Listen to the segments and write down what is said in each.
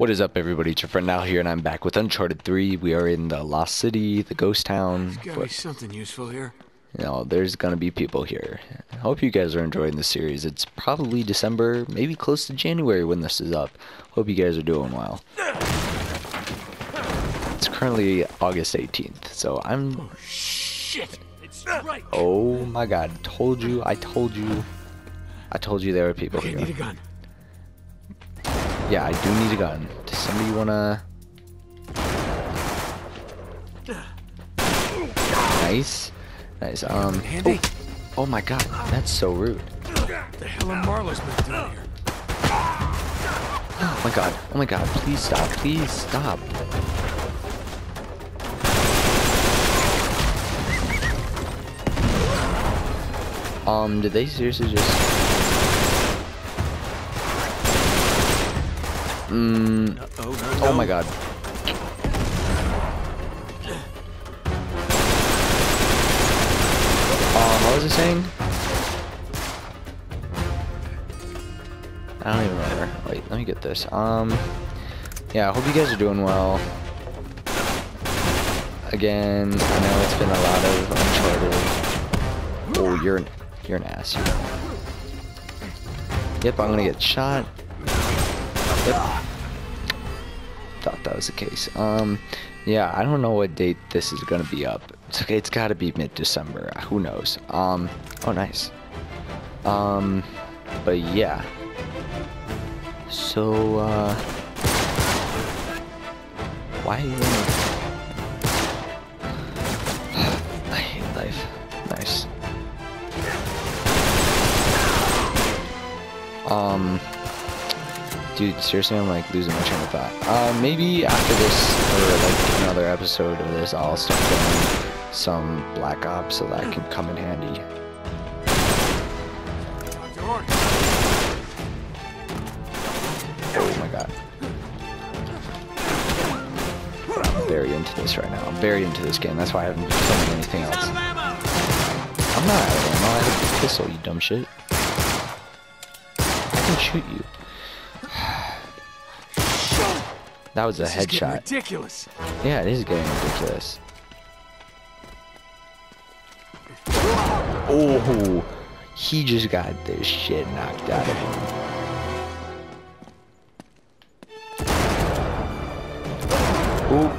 What is up, everybody? It's your friend Al here, and I'm back with Uncharted 3. We are in the Lost City, the Ghost Town. There's gotta be something useful here. You know, there's gonna be people here. I hope you guys are enjoying the series. It's probably December, maybe close to January when this is up. Hope you guys are doing well. It's currently August 18th, so I'm... Oh, shit! It's right. Oh my god, told you, I told you there were people here. I need a gun. Yeah, I do need a gun. Does somebody wanna... Nice. Nice, oh, oh my god, that's so rude. What the hell are Marlo's been doing here? Oh my god, please stop, please stop. Did they seriously just... Oh my god. What was it saying? I don't even remember. Wait, let me get this. Yeah, I hope you guys are doing well. Again, I know it's been a lot of Uncharted. Oh, you're an ass. Yep, I'm gonna get shot. Yep. Thought that was the case. Yeah, I don't know what date this is gonna be up. It's okay, it's gotta be mid-December. Who knows? Oh nice. But yeah. So why are you I hate life. Nice. Dude, seriously, I'm like losing my train of thought. Maybe after this, or like another episode of this, I'll start doing some Black Ops so that can come in handy. Oh my god. I'm very into this right now. I'm very into this game. That's why I haven't been filming anything else. I'm not out of ammo. I have a pistol, you dumb shit. I can shoot you. That was a headshot. Ridiculous. Yeah, it is getting ridiculous. Oh, he just got this shit knocked out of him. Oh,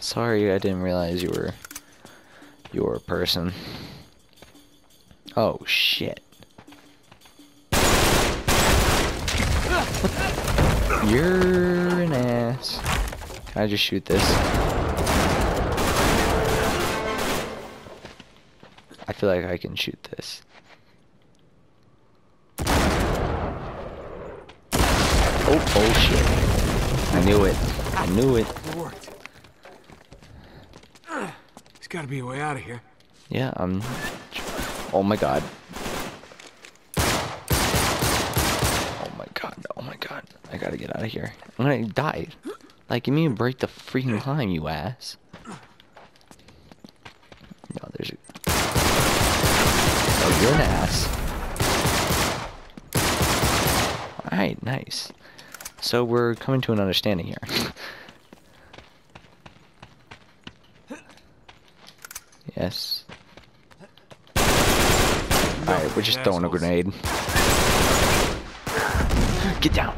sorry, I didn't realize you were a person. Oh shit. You're an ass. Can I just shoot this? I feel like I can shoot this. Oh shit. I knew it. I knew it. It worked. There's gotta be a way out of here. Yeah, oh my god. I gotta get out of here. I'm gonna die. Like, you mean to break the freaking line, you ass? No, there's a... Oh, you're an ass. Alright, nice. So we're coming to an understanding here. Yes. Alright, we're just throwing a grenade. Get down.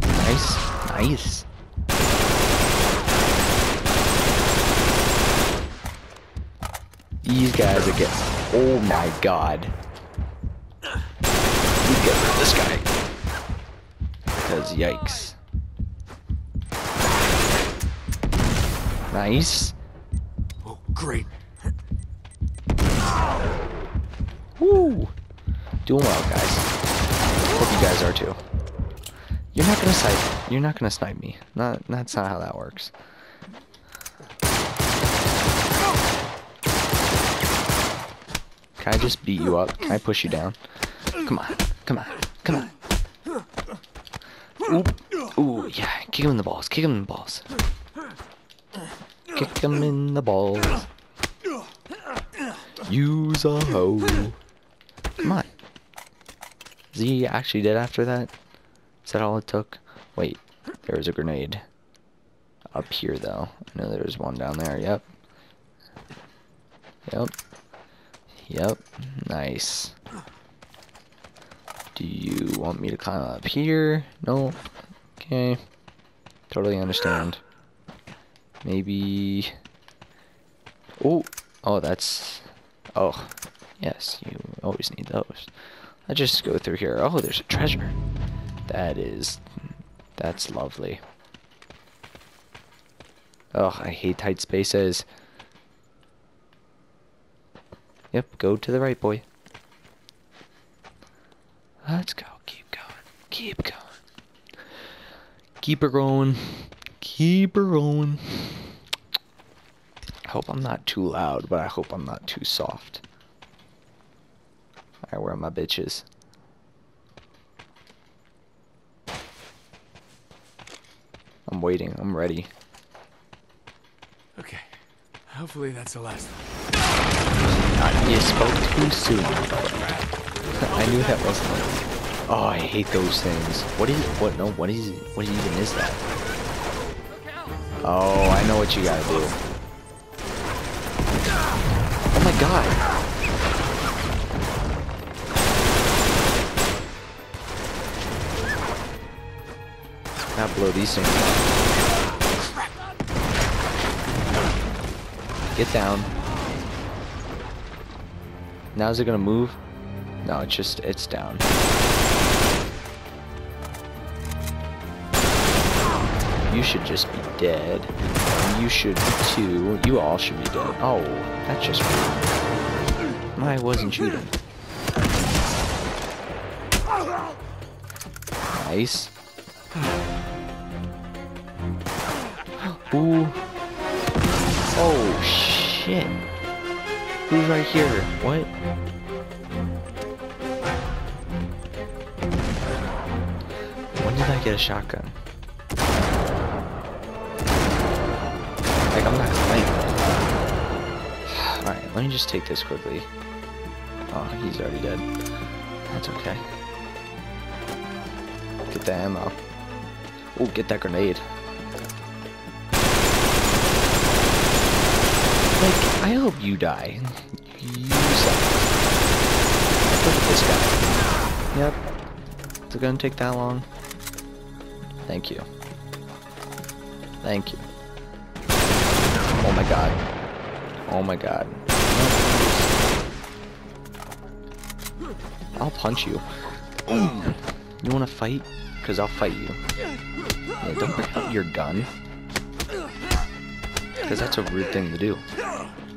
Nice. Nice. These guys are getting... Oh my god. We get rid of this guy. Because yikes. Nice. Oh, great. Woo. Doing well, guys. Hope you guys are too. You're not gonna snipe. You're not gonna snipe me. Not. That's not how that works. Can I just beat you up? Can I push you down? Come on. Come on. Come on. Ooh. Ooh. Yeah. Kick him in the balls. Kick him in the balls. Kick him in the balls. Use a hoe. Come on. Z actually did after that? Is that all it took? Wait, there was a grenade up here though. I know there was one down there. Yep. Yep. Yep. Nice. Do you want me to climb up here? No. Okay. Totally understand. Maybe. Oh. Oh, that's. Oh. Yes, you always need those. I just go through here. Oh, there's a treasure. That is... that's lovely. Oh, I hate tight spaces. Yep, go to the right, boy. Let's go. Keep going. Keep going. Keep her going. Keep her going. I hope I'm not too loud, but I hope I'm not too soft. Alright, where are my bitches? I'm waiting. I'm ready. Okay. Hopefully that's the last one. You spoke too soon. I knew that wasn't it. Oh, I hate those things. What is? What? No. What even is that? Oh, I know what you gotta do. Oh my god. Not blow these things up. Get down. Now is it gonna move? No, it's just it's down. You should just be dead. You should too. You all should be dead. Oh, that's just rude. I wasn't shooting. Nice. Ooh. Oh shit. Who's right here? What? When did I get a shotgun? Like, I'm not playing. Alright, let me just take this quickly. Oh, he's already dead. That's okay. Get the ammo. Oh, get that grenade. Like, I hope you die. You suck. Look at this guy. Yep. Is it gonna take that long? Thank you. Thank you. Oh my god. Oh my god. I'll punch you. You wanna fight? Cause I'll fight you. Yeah, don't bring out your gun. Because that's a rude thing to do.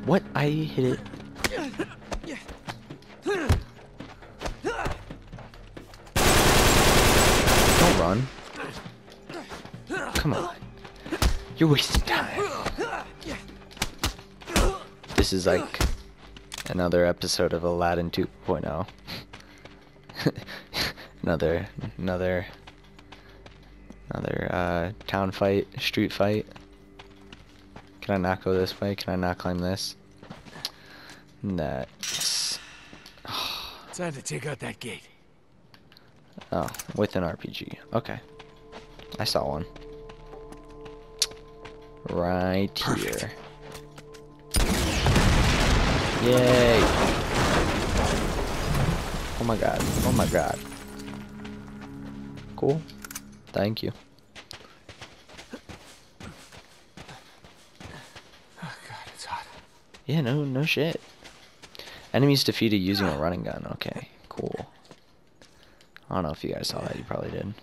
What? I hit it. Don't run. Come on. You're wasting time. This is like another episode of Aladdin 2.0. another town fight, street fight. Can I not go this way? Can I not climb this? That. Time to take out that gate. Oh, with an RPG. Okay. I saw one. Right here. Yay! Oh my god. Oh my god. Cool. Thank you. Yeah, no shit. Enemies defeated using a running gun. Okay, cool. I don't know if you guys saw that. You probably did.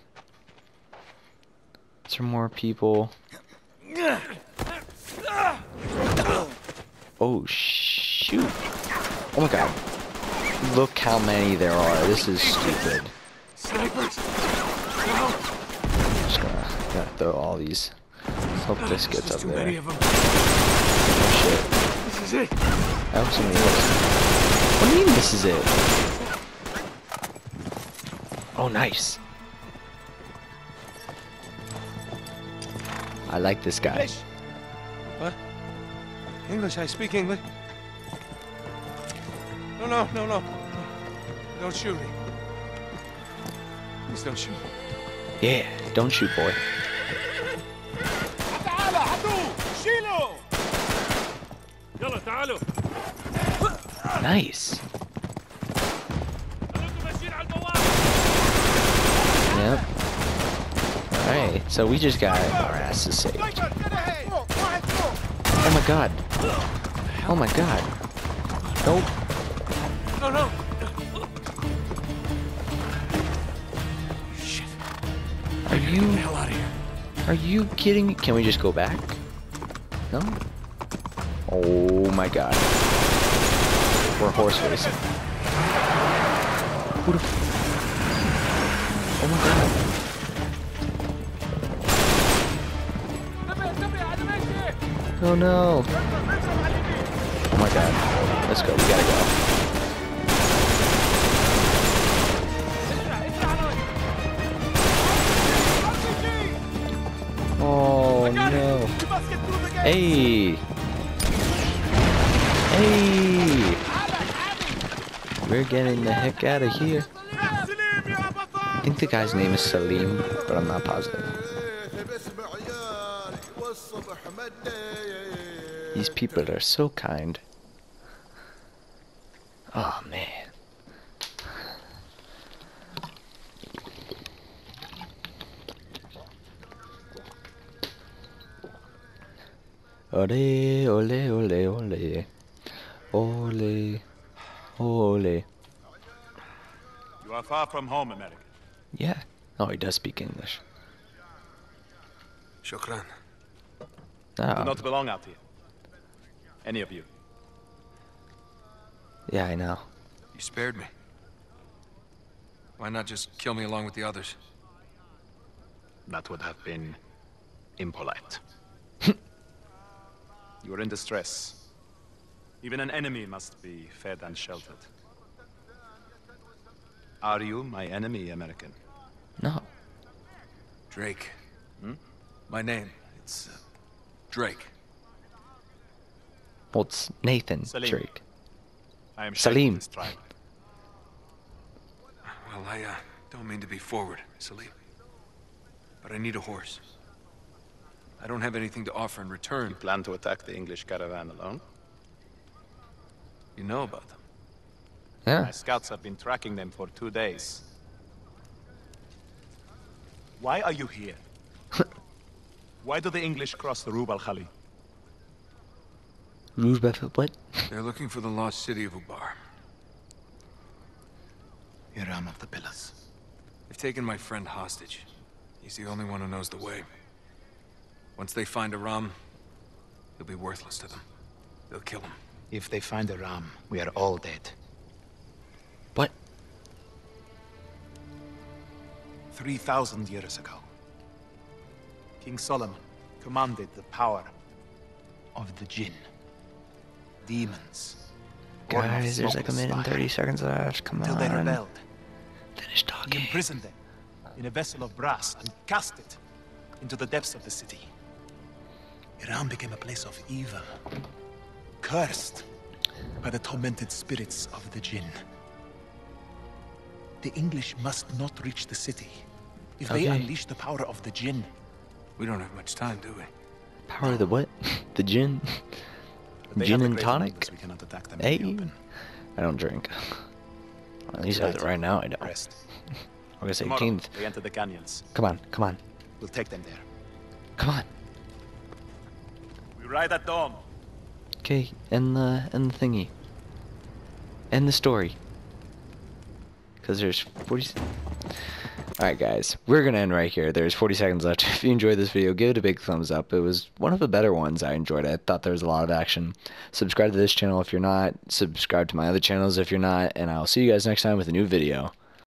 Some more people. Oh, shoot. Oh, my God. Look how many there are. This is stupid. I'm just gonna throw all these. Let's hope this gets up there. Oh, shit. This is it. I hope somebody else. What do you mean this is it? Oh, nice. I like this guy. English. What? English, I speak English. No. Don't shoot me. Please don't shoot. Yeah, don't shoot, boy. Nice. Yep. Alright, so we just got our asses saved. Oh my god. Oh my god. Nope. No, no. Shit. Are you... the hell out of here. Are you kidding me? Can we just go back? No? Oh my god. We're horse racing. Who the f... oh my god. Oh no. Oh my god. Let's go. We gotta go. Oh no. Hey. Hey. We're getting the heck out of here. I think the guy's name is Salim, but I'm not positive. These people are so kind. Oh man. Ole, ole, ole, ole. Ole, ole. You are far from home, American. Yeah. Oh, he does speak English. Shukran. You do not belong out here. Any of you. Yeah, I know. You spared me. Why not just kill me along with the others? That would have been impolite. You are in distress. Even an enemy must be fed and sheltered. Are you my enemy, American? No. Drake. Hmm? My name. It's Drake. Well, it's Nathan Salim. Drake. I am Salim. Well, I don't mean to be forward, Salim. But I need a horse. I don't have anything to offer in return. You plan to attack the English caravan alone? You know about them. Yeah. My scouts have been tracking them for 2 days. Why are you here? Why do the English cross the Rub al Khali? Rub al what? They're looking for the lost city of Ubar. Iram of the Pillars. They've taken my friend hostage. He's the only one who knows the way. Once they find Iram, he'll be worthless to them. They'll kill him. If they find Iram, we are all dead. What? 3,000 years ago, King Solomon commanded the power of the Jinn. Demons. Guys, there's like a minute and 30 seconds left. Come on. Until they rebelled. Finish talking. He imprisoned them in a vessel of brass and cast it into the depths of the city. Iran became a place of evil, cursed by the tormented spirits of the Jinn. The English must not reach the city. If they unleash the power of the Jinn... we don't have much time, do we? Power of the what? The Jinn? Gin and tonic? Hey? I don't drink. Well, at least right now I don't. Rest. August 18th. We enter the canyons. Come on, come on. We'll take them there. Come on. We ride at dawn. Okay, and the thingy. And the story. Because there's 40... Alright guys, we're going to end right here. There's 40 seconds left. If you enjoyed this video, give it a big thumbs up. It was one of the better ones. I enjoyed it. I thought there was a lot of action. Subscribe to this channel if you're not. Subscribe to my other channels if you're not. And I'll see you guys next time with a new video.